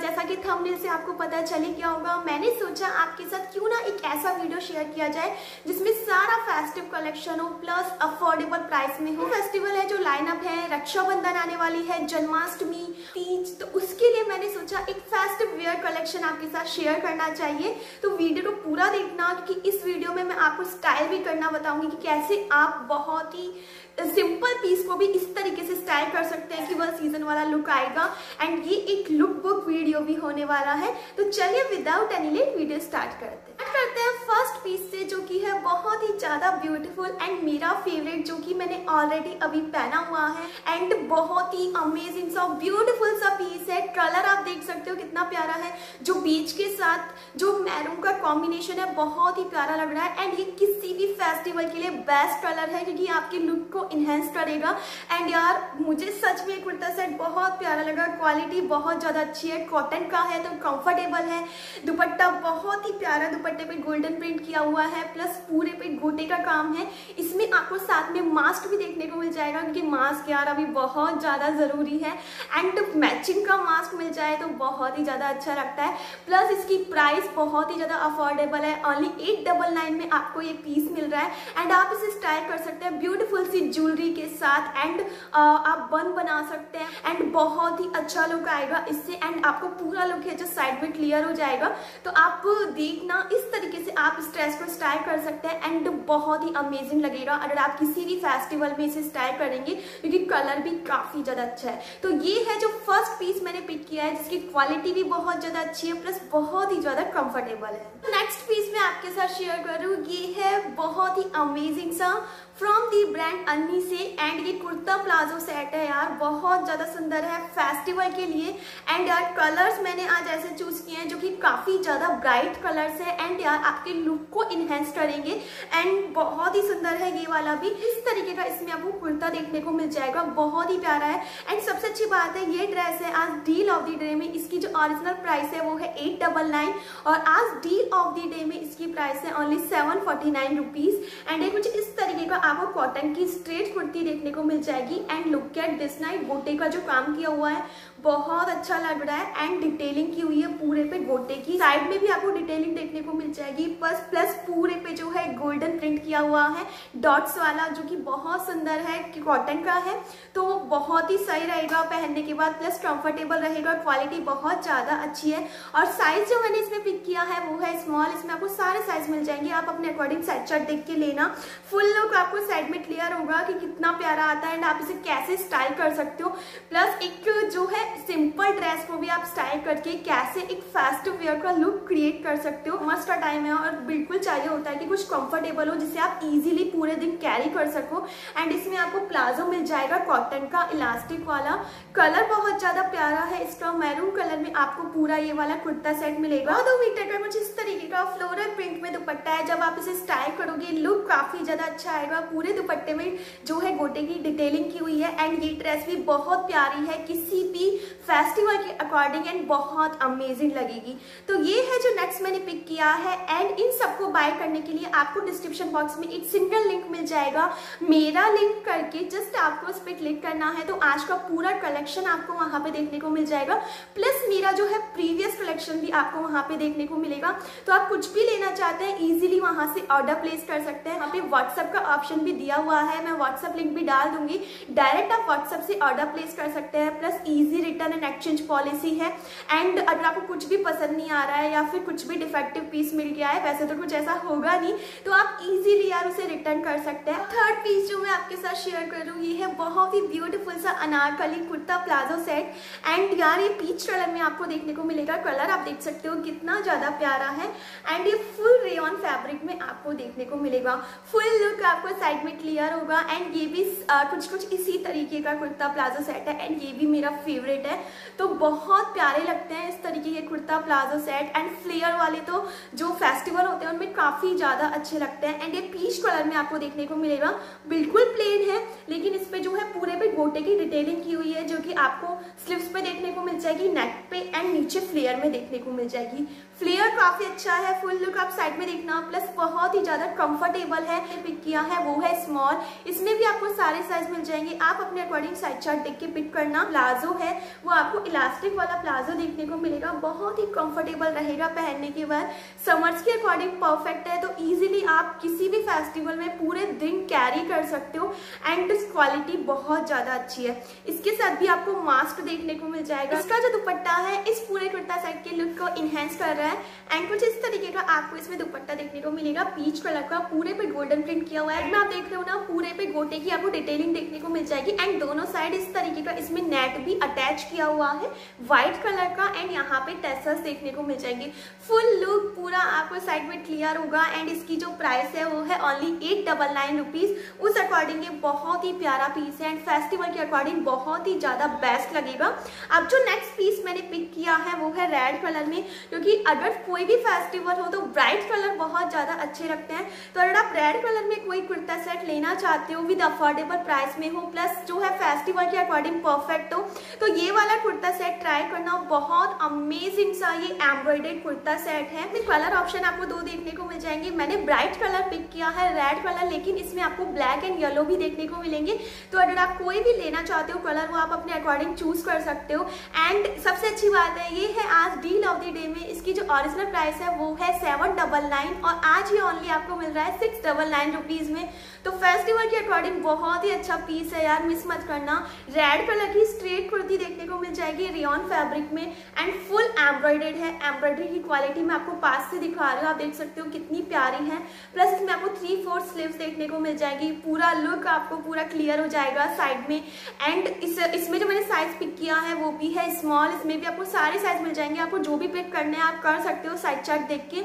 जैसा कि थंबनेल से आपको पता चली क्या होगा, मैंने सोचा आपके साथ क्यों ना एक ऐसा वीडियो शेयर किया जाए जिसमें सारा फेस्टिव कलेक्शन हो प्लस अफोर्डेबल प्राइस में हो। फेस्टिवल है जो लाइनअप है, रक्षाबंधन आने वाली है, जन्माष्टमी, तीज, तो उसके लिए मैंने सोचा एक फेस्टिव वेयर कलेक्शन आपके साथ शेयर करना चाहिए। तो वीडियो को पूरा देखना कि इस वीडियो में मैं आपको स्टाइल भी करना बताऊंगी कि कैसे आप बहुत ही सिंपल पीस को भी इस तरीके से स्टाइल कर सकते हैं कि वह सीजन वाला लुक आएगा। एंड ये एक लुक बुक वीडियो भी होने वाला है। तो चलिए without any late video start करते हैं फर्स्ट पीस से, जो कि है बहुत ही ज्यादा ब्यूटीफुल एंड मेरा फेवरेट, जो कि मैंने ऑलरेडी अभी पहना हुआ है। एंड बहुत ही अमेजिंग सा ब्यूटीफुल सा पीस है। कलर आप देख सकते हो कितना प्यारा है, जो बीच के साथ जो मैरून का कॉम्बिनेशन है बहुत ही प्यारा लग रहा है। एंड ये किसी भी फेस्टिवल के लिए बेस्ट कलर है क्योंकि आपके लुक को इनहेंस करेगा। एंड यार मुझे सच में कुर्ता सेट बहुत प्यारा लगा, क्वालिटी बहुत ज़्यादा अच्छी है, कॉटन का है तो कंफर्टेबल है। दुपट्टा बहुत ही प्यारा, दुपट्टे पे गोल्डन प्रिंट किया हुआ है प्लस पूरे पे गोटे का काम है। इसमें आपको साथ में मास्क भी देखने को मिल जाएगा क्योंकि मास्क यार अभी बहुत ज़्यादा ज़रूरी है। एंड मैचिंग का मास्क मिल जाए तो बहुत ही ज़्यादा अच्छा लगता है। प्लस इसकी प्राइस बहुत ही ज़्यादा अफोर्डेबल है, ओनली 899 में आपको ये पीस मिल रहा है। एंड आप इसे स्टाइल कर सकते हैं ब्यूटीफुल सी ज्वेलरी के साथ। एंड आप बन बना सकते हैं एंड बहुत ही अच्छा लुक आएगा इससे। एंड आपको पूरा लुक है जो साइड में क्लियर हो जाएगा। तो आप देखना इस तरीके से आप इस ड्रेस को स्टाइल कर सकते हैं एंड बहुत ही अमेजिंग लगेगा अगर आप किसी भी फेस्टिवल में इसे स्टाइल करेंगे क्योंकि कलर भी काफ़ी ज़्यादा अच्छा है। तो ये है जो फर्स्ट पीस मैंने पिक किया है जिसकी क्वालिटी भी बहुत ज़्यादा अच्छी है प्लस बहुत ही ज़्यादा कंफर्टेबल है। नेक्स्ट पीस मैं आपके साथ शेयर कर रही हूँ, ये है बहुत ही अमेजिंग सा फ्रॉम दी ब्रांड अन्नी से। एंड ये कुर्ता प्लाजो सेट है यार, बहुत ज़्यादा सुंदर है फेस्टिवल के लिए। एंड यार कलर्स मैंने आज ऐसे चूज़ किए हैं जो कि काफ़ी ज़्यादा ब्राइट कलर्स है एंड यार आपके लुक को इन्हेंस करेंगे। एंड बहुत ही सुंदर है ये वाला भी, इस तरीके का इसमें आपको कुर्ता देखने को मिल जाएगा, बहुत ही प्यारा है। एंड सबसे अच्छी बात है ये ड्रेस है आज डील ऑफ द डे में, इसकी जो ऑरिजिनल प्राइस है वो है 899 और आज डील ऑफ द डे में इसकी प्राइस है ओनली 749 रुपीज़। एंड ये कुछ इस तरीके का आपको कॉटन की स्ट्रेट कुर्ती देखने को मिल जाएगी। And look at this night, गोटे का जो काम किया हुआ है बहुत अच्छा लग रहा है एंड डिटेलिंग की हुई है पूरे पे गोटे की, साइड में भी आपको डिटेलिंग देखने को मिल जाएगी प्लस पूरे पे जो है गोल्डन प्रिंट किया हुआ है डॉट्स वाला, जो कि बहुत सुंदर है, कॉटन का है तो बहुत ही सही रहेगा पहनने के बाद प्लस कंफर्टेबल रहेगा। क्वालिटी बहुत ज़्यादा अच्छी है और साइज जो मैंने इसमें पिक किया है वो है स्मॉल। इसमें आपको सारे साइज मिल जाएंगे, आप अपने अकॉर्डिंग साइज चार्ट देख के लेना। फुल लुक आपको साइड में क्लियर होगा कि कितना प्यारा आता है एंड आप इसे कैसे स्टाइल कर सकते हो। प्लस एक जो है सिंपल ड्रेस को भी आप स्टाइल करके कैसे एक फेस्टिव वेयर का लुक क्रिएट कर सकते हो। मस्त का टाइम है और बिल्कुल चाहिए होता है कि कुछ कंफर्टेबल हो जिसे आप इजीली पूरे दिन कैरी कर सको। एंड इसमें आपको प्लाजो मिल जाएगा कॉटन का इलास्टिक वाला, कलर बहुत ज़्यादा प्यारा है इसका, मैरून कलर में आपको पूरा ये वाला कुर्ता सेट मिलेगा। 2 मीटर का कुछ इस तरीके का फ्लोरल प्रिंट में दुपट्टा है, जब आप इसे स्टाइल करोगे लुक काफ़ी ज़्यादा अच्छा आएगा। पूरे दुपट्टे में जो है गोटे की डिटेलिंग की हुई है एंड ये ड्रेस भी बहुत प्यारी है किसी भी फेस्टिवल के अकॉर्डिंग एंड बहुत अमेजिंग लगेगी। तो ये है जो नेक्स्ट मैंने पिक किया है। एंड इन सबको बाय करने के लिए आपको डिस्क्रिप्शन बॉक्स में एक सिंगल लिंक मिल जाएगा, मेरा लिंक करके जस्ट आपको उस पर क्लिक करना है। तो आज का पूरा कलेक्शन आपको वहाँ पे देखने को मिल जाएगा प्लस मेरा जो है प्रीवियस कलेक्शन भी आपको वहाँ पे देखने को मिलेगा। तो आप कुछ भी लेना चाहते हैं ईजिली वहाँ से ऑर्डर प्लेस कर सकते हैं। यहाँ पे व्हाट्सअप का ऑप्शन भी दिया हुआ है, मैं व्हाट्सअप लिंक भी डाल दूंगी, डायरेक्ट आप व्हाट्सअप से ऑर्डर प्लेस कर सकते हैं। Plus easy return and exchange policy है। एंड अगर आपको कुछ भी पसंद नहीं आ रहा है या फिर कुछ भी डिफेक्टिव पीस मिल गया है, वैसे तो कुछ ऐसा होगा नहीं, तो आप इजीली यार उसे रिटर्न कर सकते हैं। थर्ड पीस जो मैं आपके साथ शेयर कर रही हूँ ये है बहुत ही ब्यूटीफुल सा Anarkali kurta palazzo set. And यार ये पीच कलर में आपको देखने को मिलेगा, कलर आप देख सकते हो कितना ज़्यादा प्यारा है। एंड ये फुल रेयॉन फैब्रिक में आपको देखने को मिलेगा, फुल लुक आपको साइड में क्लियर होगा। एंड ये भी कुछ कुछ इसी तरीके का कुर्ता प्लाजो सेट है एंड ये भी मेरा फेवरेट है, तो बहुत प्यारे लगते हैं इस तरीके के kurta palazzo set. And flare वाले तो जो फेस्टिवल होते हैं उनमें काफ़ी ज़्यादा अच्छे लगते हैं। एंड ये पीच कलर में आपको देखने को मिलेगा। बिल्कुल प्लेन है लेकिन इस पे जो है पूरे पे गोटे की डिटेलिंग की हुई है, जो कि आपको स्लीव्स पे देखने को मिल जाएगी, नेक पे एंड नीचे फ्लेयर में देखने को मिल जाएगी। फ्लेयर काफी अच्छा है, फुल लुक आप साइड में देखना। प्लस बहुत ही ज्यादा कंफर्टेबल है, पिक किया है वो है स्मॉल, इसमें भी आपको सारे साइज मिल जाएंगे, आप अपने अकॉर्डिंग साइज चार्ट देख के पिक करना। प्लाजो है वो आपको इलास्टिक वाला प्लाजो देखने को मिलेगा, बहुत ही कंफर्टेबल रहेगा पहनने के बाद, समर्स के अकॉर्डिंग परफेक्ट है, तो इजीली आप किसी भी फेस्टिवल में पूरे दिन कैरी कर सकते हो। एंड दिस क्वालिटी बहुत ज्यादा अच्छी है। इसके साथ भी आपको मास्क देखने को मिल जाएगा। इसका जो दुपट्टा है इस पूरे कुर्ता सेट के लुक को इनहेंस कर रहा है। एंड कुछ इस तरीके का आपको इसमें दुपट्टा देखने को मिलेगा, पीच कलर का, पूरे पे गोल्डन प्रिंट किया हुआ है। इसमें आप देख रहे हो ना, पूरे पे गोटे की आपको डिटेलिंग देखने को मिल जाएगी। एंड दोनों साइड इस तरीके का इसमें नेट भी अटैच किया हुआ है व्हाइट कलर का। एंड यहाँ पे टेसल्स देखने को मिल जाएंगे। फुल लुक पूरा आपको साइड में क्लियर होगा। एंड इसकी जो प्राइस है वो है ओनली 899 रुपीज। उस अकॉर्डिंग ये बहुत ही प्यारा पीस है एंड फेस्टिवल के अकॉर्डिंग बहुत ही ज्यादा बेस्ट लगेगा। अब जो नेक्स्ट पीस मैंने पिक किया है वो है रेड कलर में, क्योंकि अगर कोई भी फेस्टिवल हो तो ब्राइट कलर बहुत ज्यादा अच्छे लगते हैं। तो अगर आप रेड कलर में कोई कुर्ता सेट लेना चाहते हो विद अफोर्डेबल प्राइस में हो, प्लस जो है फेस्टिवल के अकॉर्डिंग परफेक्ट हो, तो ये वाला कुर्ता सेट ट्राई करना। बहुत अमेजिंग सा ये एम्ब्रॉयडर्ड कुर्ता सेट है। इसमें कलर ऑप्शन आपको दो देखने को मिल जाएंगे। मैंने ब्राइट कलर पिक किया है रेड कलर, लेकिन इसमें आपको ब्लैक एंड येलो भी देखने को मिलेंगे। तो अगर आप कोई भी लेना चाहते हो कलर, वो आप अपने अकॉर्डिंग चूज कर सकते हो। एंड सबसे अच्छी बात है ये है आज डील ऑफ द डे में, इसकी जो ऑरिजिनल प्राइस है वो है 799 और आज ये ऑनली आपको मिल रहा है 699 रुपीज में। तो फेस्टिवल के अकॉर्डिंग बहुत ही अच्छा पीस है यार, मिस मत करना। रेड कलर की स्ट्रेट कुर्ती देखने को मिल जाएगी रियॉन फैब्रिक में एंड फुल एम्ब्रॉयडर्ड है। एम्ब्रॉयडरी की क्वालिटी मैं आपको पास से दिखा रही हूँ, आप देख सकते हो कितनी प्यारी है। प्लस इसमें आपको 3/4 स्लीव्स देखने को मिल जाएगी। पूरा लुक आपको पूरा क्लियर हो जाएगा साइड में। एंड इसमें जो मैंने साइज पिक किया है वो भी है स्मॉल, इसमें भी आपको सारे साइज मिल जाएंगे। आपको जो भी पिक करने है आप कर सकते हो साइज चार्ट देख के।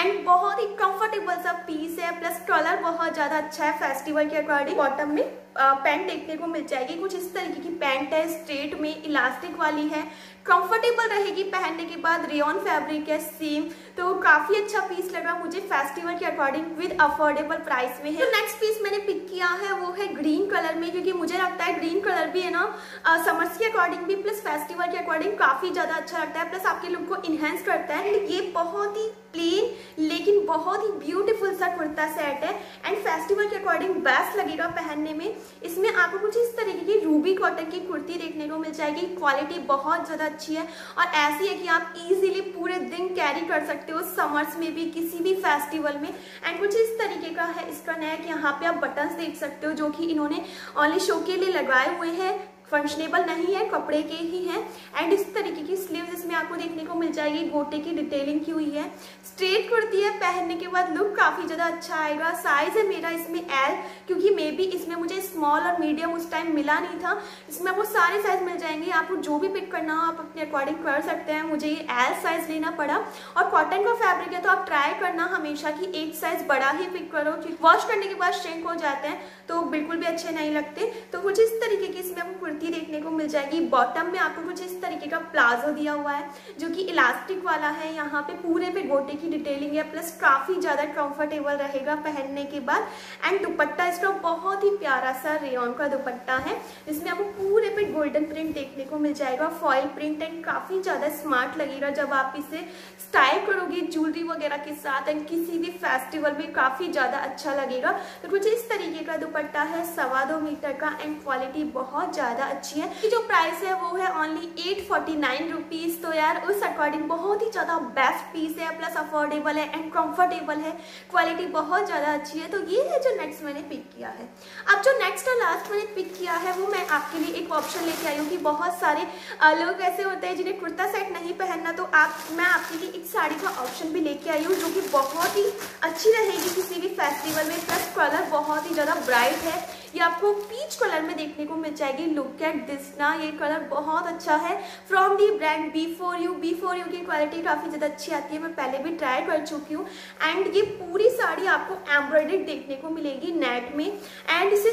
एंड बहुत ही कंफर्टेबल सा पीस है, प्लस कलर बहुत ज्यादा अच्छा है फेस्टिवल के अकॉर्डिंग। बॉटम में पैंट देखने को मिल जाएगी, कुछ इस तरीके की पैंट है, स्ट्रेट में इलास्टिक वाली है, कंफर्टेबल रहेगी पहनने के बाद, रेयॉन फैब्रिक है सेम। तो काफी अच्छा पीस लगा मुझे फेस्टिवल के अकॉर्डिंग विद अफोर्डेबल प्राइस में है। तो नेक्स्ट पीस मैंने पिक किया है वो है ग्रीन कलर में, क्योंकि मुझे लगता है ग्रीन कलर भी है ना समर्स के अकॉर्डिंग भी प्लस फेस्टिवल के अकॉर्डिंग काफी ज्यादा अच्छा लगता है, प्लस आपके लुक को इनहेंस करता है। एंड ये बहुत ही प्लेन लेकिन बहुत ही ब्यूटीफुल सा कुर्ता सेट है एंड फेस्टिवल के अकॉर्डिंग बेस्ट लगेगा पहनने में। इसमें आपको कुछ इस तरीके की रूबी कॉटन की कुर्ती देखने को मिल जाएगी, क्वालिटी बहुत ज़्यादा अच्छी है और ऐसी है कि आप इजीली पूरे दिन कैरी कर सकते हो समर्स में भी, किसी भी फेस्टिवल में। एंड कुछ इस तरीके का है इसका नेक, यहाँ पे आप बटन्स देख सकते हो जो कि इन्होंने ऑनली शो के लिए लगाए हुए हैं, फंक्शनेबल नहीं है, कपड़े के ही हैं। एंड इस तरीके की स्लीव्स इसमें आपको देखने को मिल जाएगी, गोटे की डिटेलिंग की हुई है। स्ट्रेट कुर्ती है, पहनने के बाद लुक काफ़ी ज़्यादा अच्छा आएगा। साइज़ है मेरा इसमें एल, क्योंकि मे बी इसमें मुझे स्मॉल और मीडियम उस टाइम मिला नहीं था। इसमें आपको सारे साइज़ मिल जाएंगे, आपको जो भी पिक करना हो आप अपने अकॉर्डिंग कर सकते हैं। मुझे ये एल साइज़ लेना पड़ा और कॉटन का फैब्रिक है, तो आप ट्राई करना हमेशा कि एक साइज़ बड़ा ही पिक करो। वॉश करने के बाद श्रिंक हो जाते हैं तो बिल्कुल भी अच्छे नहीं लगते। तो कुछ इस तरीके की इसमें आपको देखने को मिल जाएगी। बॉटम में आपको कुछ इस तरीके का प्लाजो दिया हुआ है जो कि इलास्टिक वाला है, यहाँ पे पूरे पे गोटे की डिटेलिंग है, प्लस काफी ज्यादा कंफर्टेबल रहेगा पहनने के बाद। एंड दुपट्टा इसका बहुत ही प्यारा सा रेयॉन का दुपट्टा है, इसमें आपको पूरे पे गोल्डन प्रिंट देखने को मिल जाएगा, फॉइल प्रिंट, एंड काफी ज्यादा स्मार्ट लगेगा जब आप इसे स्टाइल करोगे ज्वेलरी वगैरह के साथ। एंड किसी भी फेस्टिवल में काफी ज्यादा अच्छा लगेगा। तो कुछ इस तरीके का दुपट्टा है 2.25 मीटर का एंड क्वालिटी बहुत ज्यादा अच्छी है। ये जो प्राइस है वो है ओनली 849 रुपीज। तो यार उस अकॉर्डिंग बहुत ही ज्यादा बेस्ट पीस है, प्लस अफोर्डेबल है एंड कंफर्टेबल है, क्वालिटी बहुत ज्यादा अच्छी है। तो ये है जो नेक्स्ट मैंने पिक किया है। अब जो नेक्स्ट और लास्ट मैंने पिक किया है वो मैं आपके लिए एक ऑप्शन लेके आई हूँ कि बहुत सारे लोग ऐसे होते हैं जिन्हें कुर्ता सेट नहीं पहनना, तो मैं आपके लिए एक साड़ी का ऑप्शन भी लेके आई हूँ जो कि बहुत ही अच्छी रहेगी किसी भी फेस्टिवल में। प्लस कलर बहुत ही ज्यादा ब्राइट है, ये आपको पीच कलर में देखने को मिल जाएगी। लुक एट दिस ना, ये कलर बहुत अच्छा है from the brand B4U। B4U की क्वालिटी काफ़ी ज़्यादा अच्छी आती है, मैं पहले भी ट्राई कर चुकी हूँ। एंड ये पूरी साड़ी आपको एम्ब्रॉयडर्ड देखने को मिलेगी नेट में। एंड इसे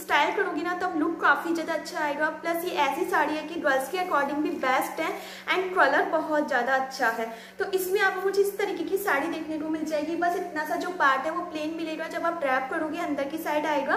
स्टाइल करोगी ना तब लुक काफ़ी ज़्यादा अच्छा आएगा। प्लस ये ऐसी साड़ी है कि गर्ल्स के अकॉर्डिंग भी बेस्ट है एंड कलर बहुत ज़्यादा अच्छा है। तो इसमें आपको मुझे इस तरीके की साड़ी देखने को मिल जाएगी। बस इतना सा जो पार्ट है वो प्लेन मिलेगा, जब आप ड्रैप करोगे अंदर की साइड आएगा।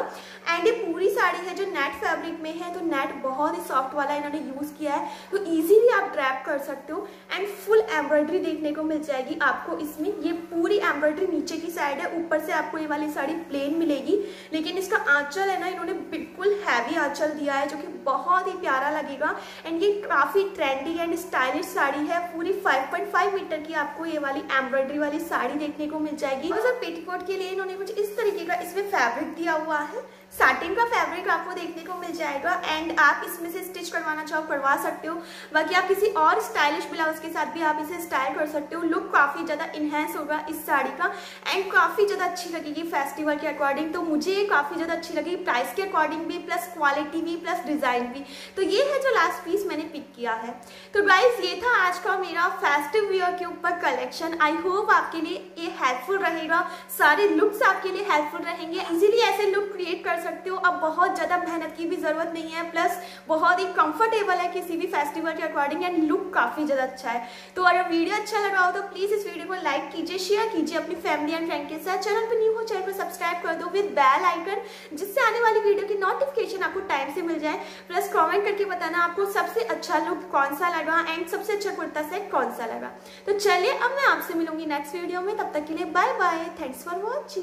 एंड ये पूरी साड़ी है जो नेट फैब्रिक में है, तो नेट बहुत ही सॉफ्ट वाला इन्होंने यूज़ किया है, तो ईजीली आप ड्रैप कर सकते हो। एंड फुल एम्ब्रॉयडरी देखने को मिल जाएगी आपको इसमें। ये पूरी एम्ब्रॉयडरी नीचे की साइड है, ऊपर से आपको ये वाली साड़ी प्लेन मिलेगी। लेकिन इसका आंचल है ना, इन्होंने बिल्कुल हैवी आंचल दिया है जो कि बहुत ही प्यारा लगेगा। एंड ये काफ़ी ट्रेंडी एंड स्टाइलिश साड़ी है। पूरी 5.5 मीटर की आपको ये वाली एम्ब्रॉयडरी वाली साड़ी देखने को मिल जाएगी। और सर पेटीकोट के लिए इन्होंने कुछ इस तरीके का इसमें फैब्रिक दिया हुआ है, साटिन का फैब्रिक आपको देखने को मिल जाएगा। एंड आप इसमें से स्टिच करवाना चाहो करवा सकते हो। बाकी आप किसी और स्टाइलिश ब्लाउज के साथ भी आप इसे स्टाइल कर सकते हो। लुक काफ़ी ज़्यादा इन्हेंस होगा इस साड़ी का एंड काफ़ी ज़्यादा अच्छी लगेगी फेस्टिवल के अकॉर्डिंग। तो मुझे ये काफ़ी ज़्यादा अच्छी लगी, प्राइस के अकॉर्डिंग भी, प्लस क्वालिटी भी, प्लस डिज़ाइन भी। तो ये है जो लास्ट पीस मैंने पिक किया है। तो गाइस ये था आज का मेरा फेस्टिव वियर के ऊपर कलेक्शन। आई होप आपके लिए ये हेल्पफुल रहेगा, सारे लुक्स आपके लिए हेल्पफुल रहेंगे। इजीली ऐसे लुक क्रिएट कर सकते हो, अब बहुत ज़्यादा मेहनत की भी ज़रूरत नहीं है। प्लस बहुत ही कंफर्टेबल है किसी भी फेस्टिवल के अकॉर्डिंग एंड लुक काफ़ी ज़्यादा अच्छा है। तो अगर वीडियो अच्छा लगा हो तो प्लीज़ इस वीडियो को लाइक कीजिए, शेयर कीजिए अपनी फैमिली एंड फ्रेंड के साथ। चैनल पर न्यू हो, चैनल को सब्सक्राइब कर दो विद बेल आइकन, जिससे आने वाली वीडियो की नोटिफिकेशन आपको टाइम से मिल जाए। प्लस कॉमेंट करके बताना आपको सबसे अच्छा लुक कौन सा लगा एंड सबसे अच्छा कुर्ता सेट कौन सा लगा। तो चलिए अब मैं आपसे मिलूंगी नेक्स्ट वीडियो में, तब तक के लिए bye bye, thanks for watching.